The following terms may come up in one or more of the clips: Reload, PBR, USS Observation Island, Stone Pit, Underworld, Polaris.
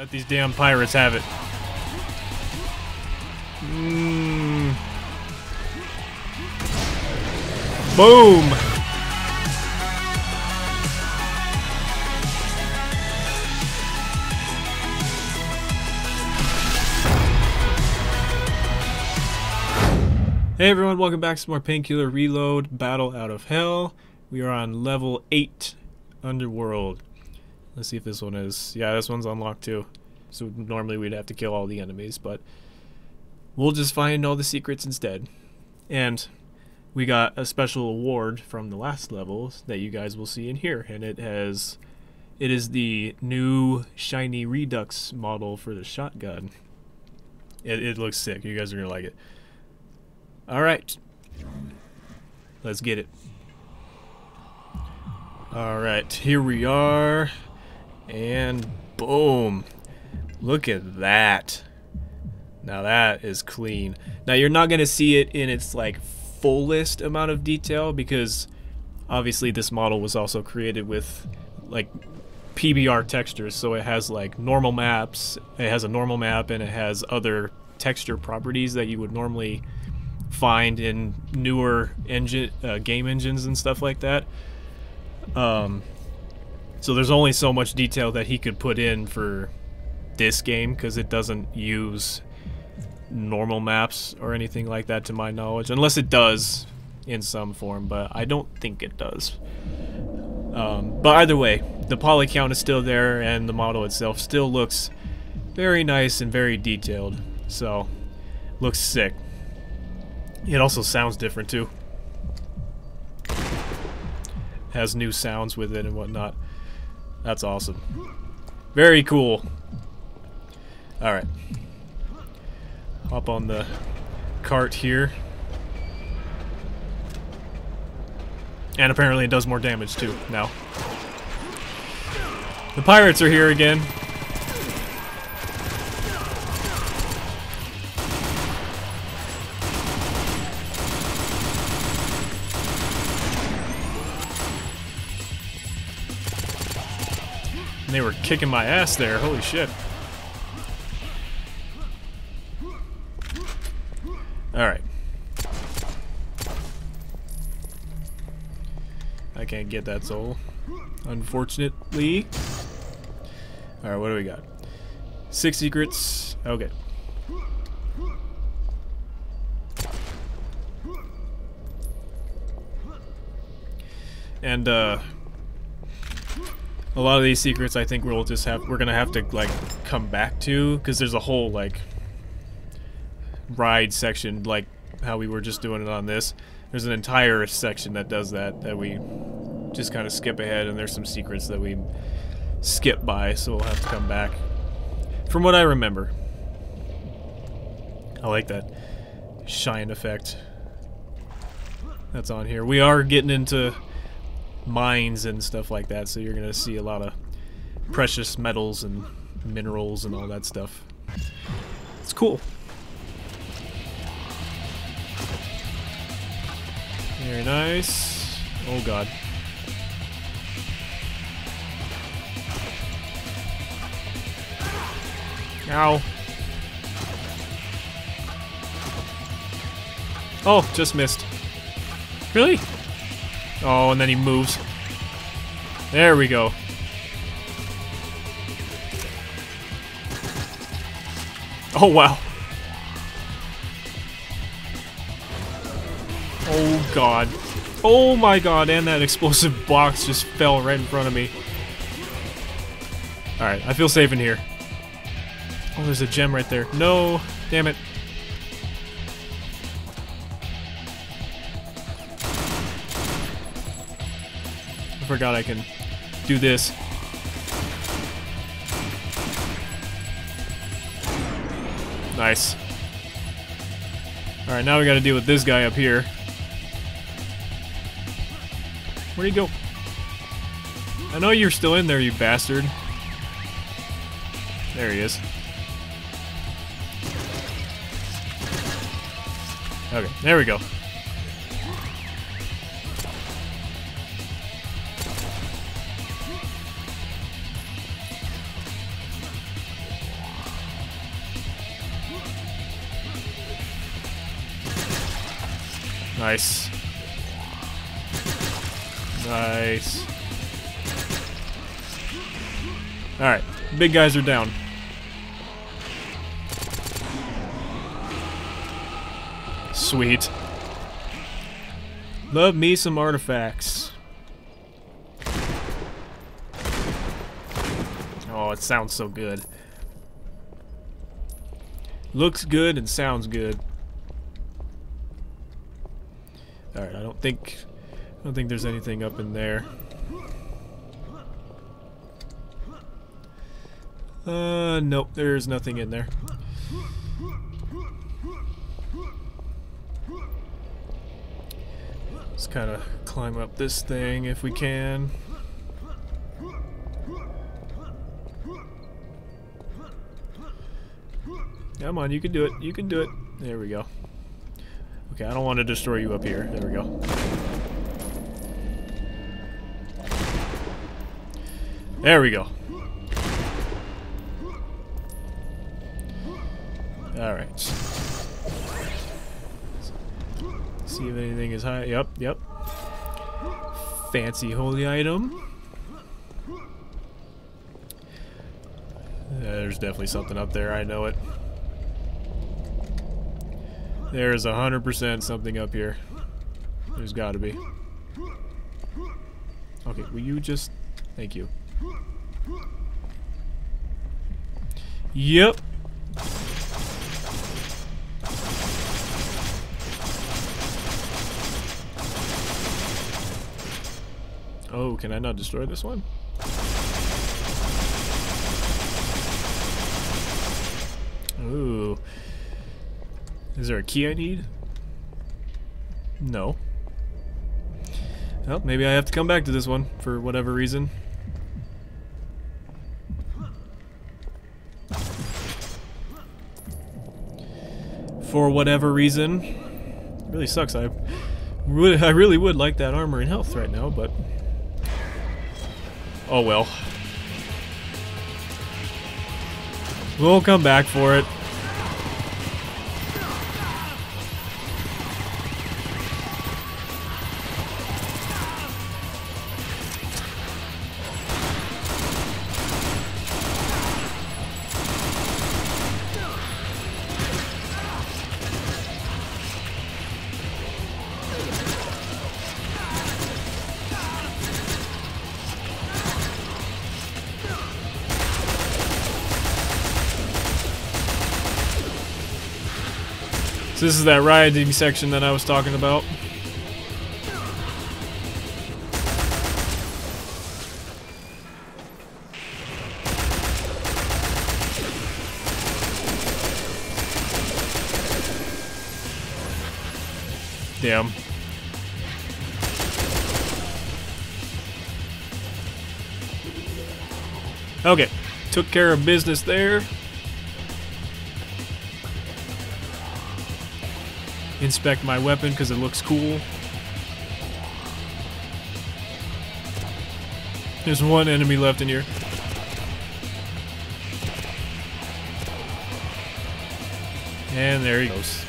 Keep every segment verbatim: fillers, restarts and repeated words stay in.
Let these damn pirates have it. Mm. Boom! Hey everyone, welcome back to some more Painkiller Reload Battle Out of Hell. We are on level eight, Underworld. Let's see if this one is. Yeah, this one's unlocked too. So normally we'd have to kill all the enemies, but we'll just find all the secrets instead. And we got a special award from the last level that you guys will see in here, and it has it is the new shiny Redux model for the shotgun. It, it looks sick. You guys are gonna like it. All right, let's get it. All right, here we are. And boom, look at that. Now that is clean. Now you're not going to see it in its like fullest amount of detail because obviously this model was also created with like P B R textures, so it has like normal maps, it has a normal map, and it has other texture properties that you would normally find in newer engine uh, game engines and stuff like that. Um, So there's only so much detail that he could put in for this game because it doesn't use normal maps or anything like that to my knowledge. Unless it does in some form, but I don't think it does. Um, but either way, the poly count is still there and the model itself still looks very nice and very detailed. So, looks sick. It also sounds different too. Has new sounds with it and whatnot. That's awesome. Very cool. Alright. Hop on the cart here. And apparently it does more damage too now. The pirates are here again. And they were kicking my ass there, holy shit. Alright. I can't get that soul, unfortunately. Alright, what do we got? Six secrets. Okay. And, uh... a lot of these secrets, I think we'll just have we're gonna have to like come back to, because there's a whole like ride section, like how we were just doing it on this. There's an entire section that does that that we just kind of skip ahead, and there's some secrets that we skip by, so we'll have to come back. From what I remember, I like that shine effect that's on here. We are getting into mines and stuff like that, so you're gonna see a lot of precious metals and minerals and all that stuff. It's cool. Very nice. Oh god. Ow. Oh, just missed. Really? Oh, and then he moves. There we go. Oh, wow. Oh, God. Oh, my God. And that explosive box just fell right in front of me. Alright, I feel safe in here. Oh, there's a gem right there. No. Damn it. I forgot I can do this. Nice. Alright, now we gotta deal with this guy up here. Where'd he go? I know you're still in there, you bastard. There he is. Okay, there we go. Nice. Nice. Alright, big guys are down. Sweet. Love me some artifacts. Oh, it sounds so good. Looks good and sounds good. Alright, I don't think I don't think there's anything up in there. Uh nope, there's nothing in there. Let's kind of climb up this thing if we can. Come on, you can do it. You can do it. There we go. Okay, I don't want to destroy you up here. There we go. There we go. Alright. See if anything is high. Yep, yep. Fancy holy item. Uh, there's definitely something up there. I know it. There's a hundred percent something up here. There's got to be. Okay, will you just? Thank you. Yep. Oh, can I not destroy this one? Ooh. Is there a key I need? No. Well, maybe I have to come back to this one for whatever reason. For whatever reason. It really sucks. I really, I really would like that armor and health right now, but... oh well. We'll come back for it. So this is that rioting section that I was talking about. Damn. Okay, took care of business there. Inspect my weapon because it looks cool. There's one enemy left in here. And there he goes.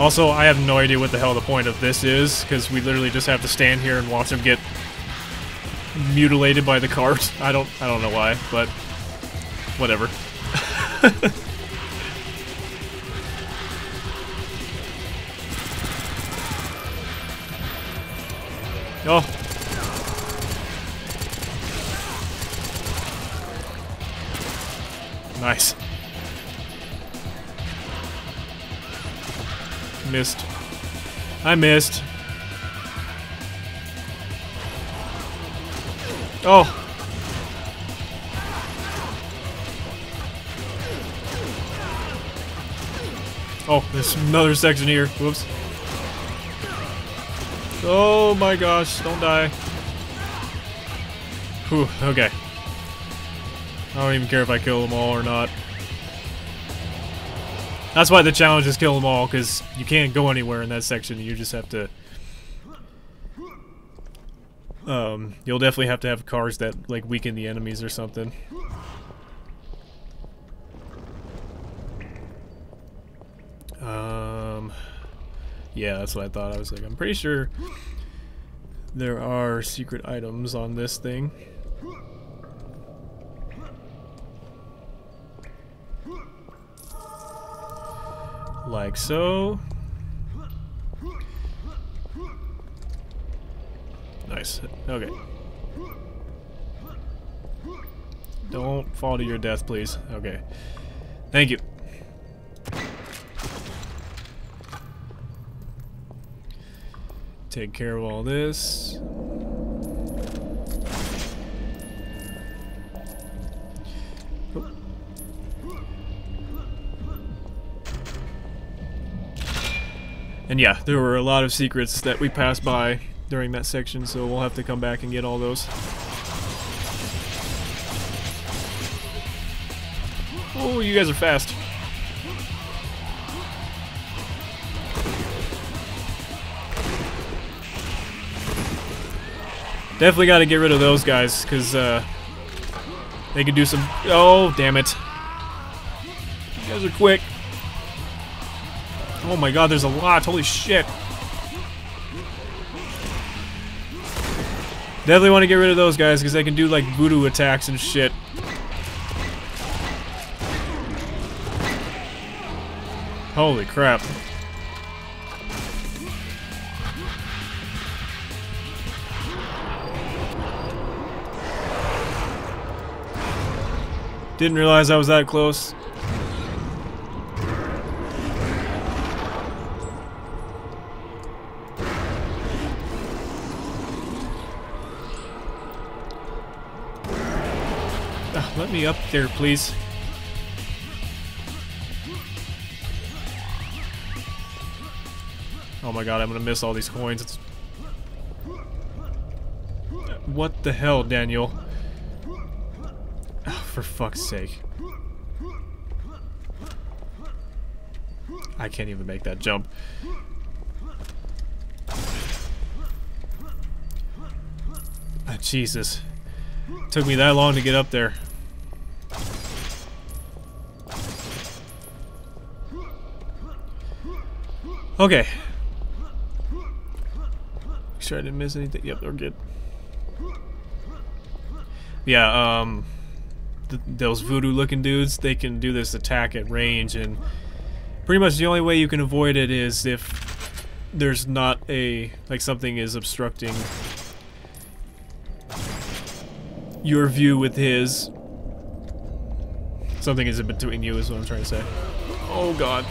Also, I have no idea what the hell the point of this is, because we literally just have to stand here and watch him get mutilated by the cart. I don't, I don't know why, but whatever. Oh. Nice. Missed. I missed. Oh. Oh, there's another section here. Whoops. Oh my gosh, don't die. Whew, okay. I don't even care if I kill them all or not. That's why the challenge is kill them all, because you can't go anywhere in that section. You just have to... Um, you'll definitely have to have cars that, like, weaken the enemies or something. Um... Yeah, that's what I thought. I was like, I'm pretty sure there are secret items on this thing. Like so. Nice. Okay. Don't fall to your death, please. Okay. Thank you. Take care of all this. Oh. And yeah, there were a lot of secrets that we passed by during that section, so we'll have to come back and get all those. Oh, you guys are fast. Definitely got to get rid of those guys, because uh, they can do some... Oh, damn it. You guys are quick. Oh my god, there's a lot. Holy shit. Definitely want to get rid of those guys, because they can do, like, voodoo attacks and shit. Holy crap. Didn't realize I was that close. Ah, let me up there, please. Oh my god, I'm gonna miss all these coins. It's... What the hell, Daniel? For fuck's sake. I can't even make that jump. Ah, Jesus. Took me that long to get up there. Okay. Make sure I didn't miss anything. Yep, we're good. Yeah, um... Th those voodoo looking dudes, they can do this attack at range, and pretty much the only way you can avoid it is if there's not a, like, something is obstructing your view with his. Something is in between you is what I'm trying to say. Oh god.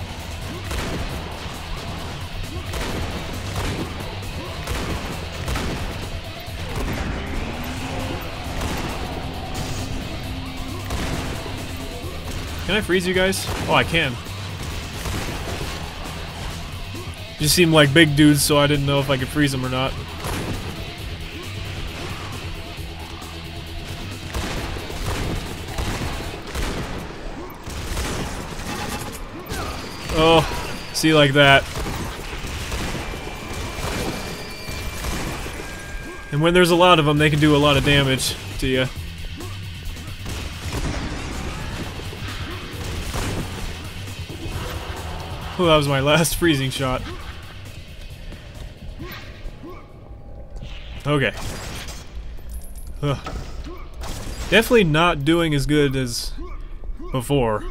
Can I freeze you guys? Oh, I can. You just seem like big dudes, so I didn't know if I could freeze them or not. Oh, see, like that. And when there's a lot of them, they can do a lot of damage to you. Oh, that was my last freezing shot. Okay. Ugh. Definitely not doing as good as before.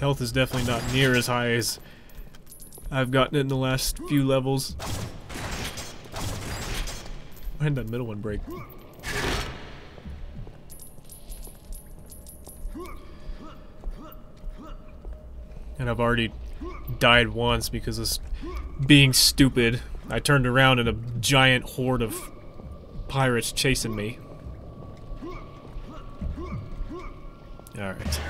Health is definitely not near as high as I've gotten it in the last few levels. Why did that middle one break? And I've already died once because of being stupid. I turned around and a giant horde of pirates chasing me. Alright.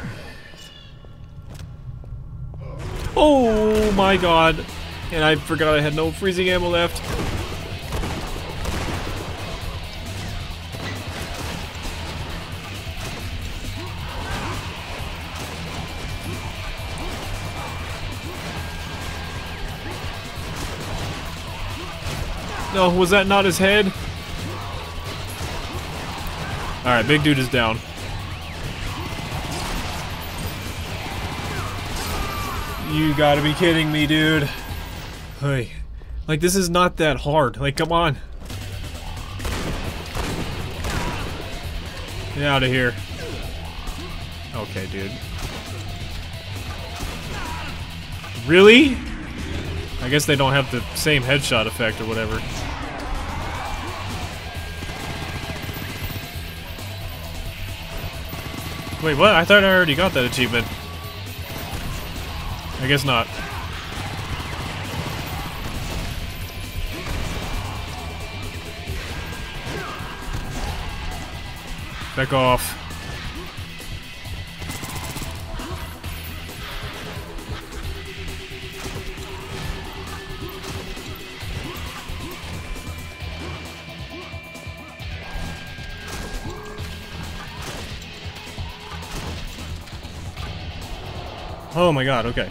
Oh my god! And I forgot I had no freezing ammo left. No, was that not his head? Alright, big dude is down. You gotta be kidding me, dude. Hey. Like, this is not that hard. Like, come on. Get out of here. Okay, dude. Really? I guess they don't have the same headshot effect or whatever. Wait, what? I thought I already got that achievement. I guess not. Back off. Oh my god, okay.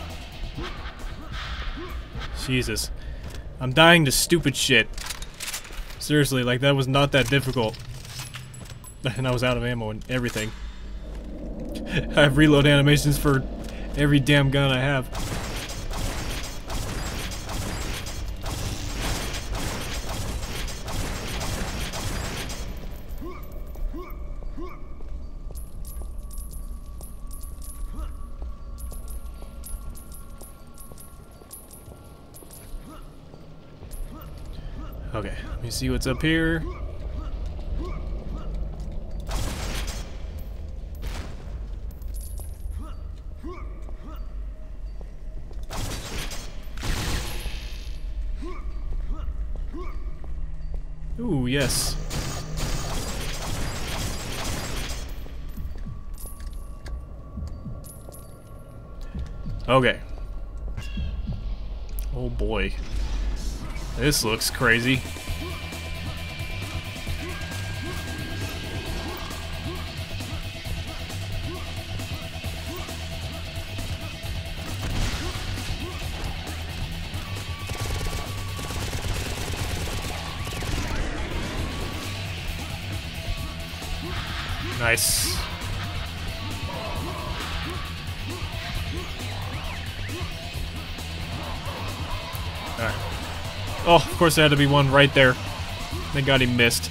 Jesus. I'm dying to stupid shit. Seriously, like, that was not that difficult. And I was out of ammo and everything. I have reload animations for every damn gun I have. Okay, let me see what's up here. Ooh, yes. Okay. Oh boy. This looks crazy. Nice. All right. Oh, of course there had to be one right there. Thank God he missed.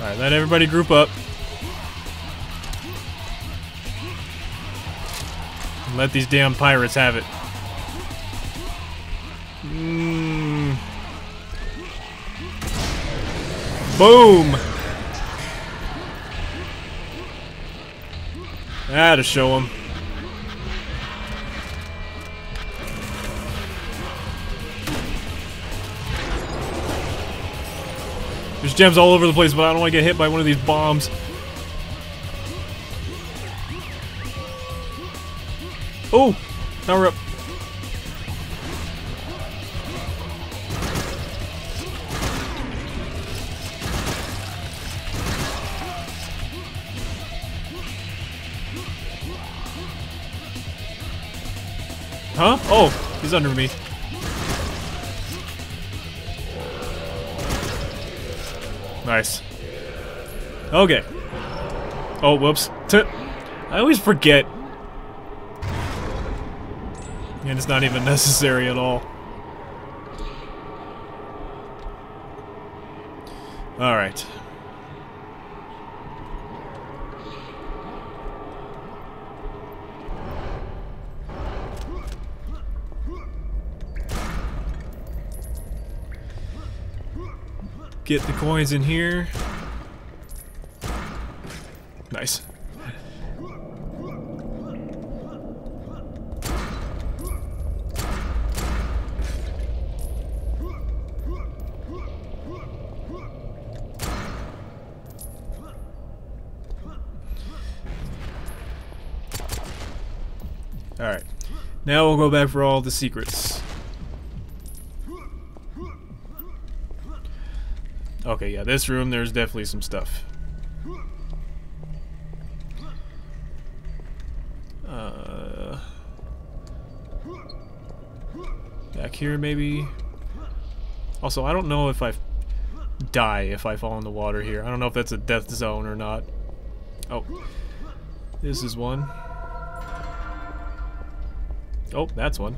Alright, let everybody group up. And let these damn pirates have it. Mm. Boom! That'll show him. There's gems all over the place, but I don't want to get hit by one of these bombs. Oh! Now we're up. Huh? Oh! He's under me. Nice. Okay. Oh, whoops. T I always forget. And it's not even necessary at all. Alright. Get the coins in here. Nice. Alright. Now we'll go back for all the secrets. Okay, yeah, this room, there's definitely some stuff. Uh, back here, maybe? Also, I don't know if I die if I fall in the water here. I don't know if that's a death zone or not. Oh. This is one. Oh, that's one.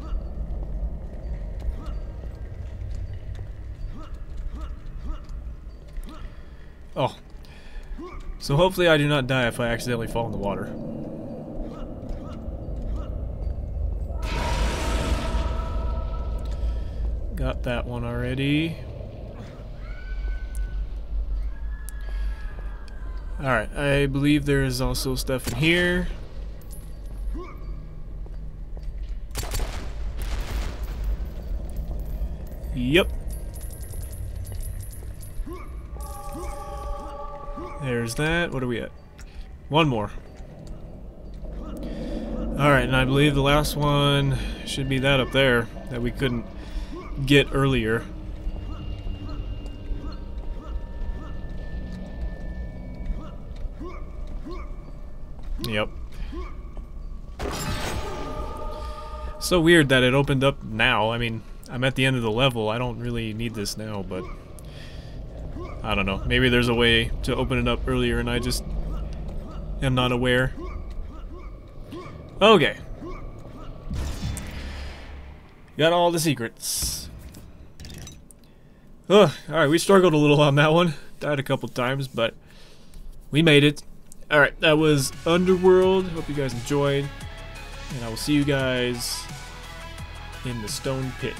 Oh. So hopefully I do not die if I accidentally fall in the water. Got that one already. Alright, I believe there is also stuff in here. Yep. There's that. What are we at? One more. Alright, and I believe the last one should be that up there that we couldn't get earlier. Yep. So weird that it opened up now. I mean, I'm at the end of the level. I don't really need this now, but I don't know. Maybe there's a way to open it up earlier and I just am not aware. Okay. Got all the secrets. Ugh, alright, we struggled a little on that one. Died a couple times, but we made it. Alright, that was Underworld. Hope you guys enjoyed. And I will see you guys in the Stone Pit.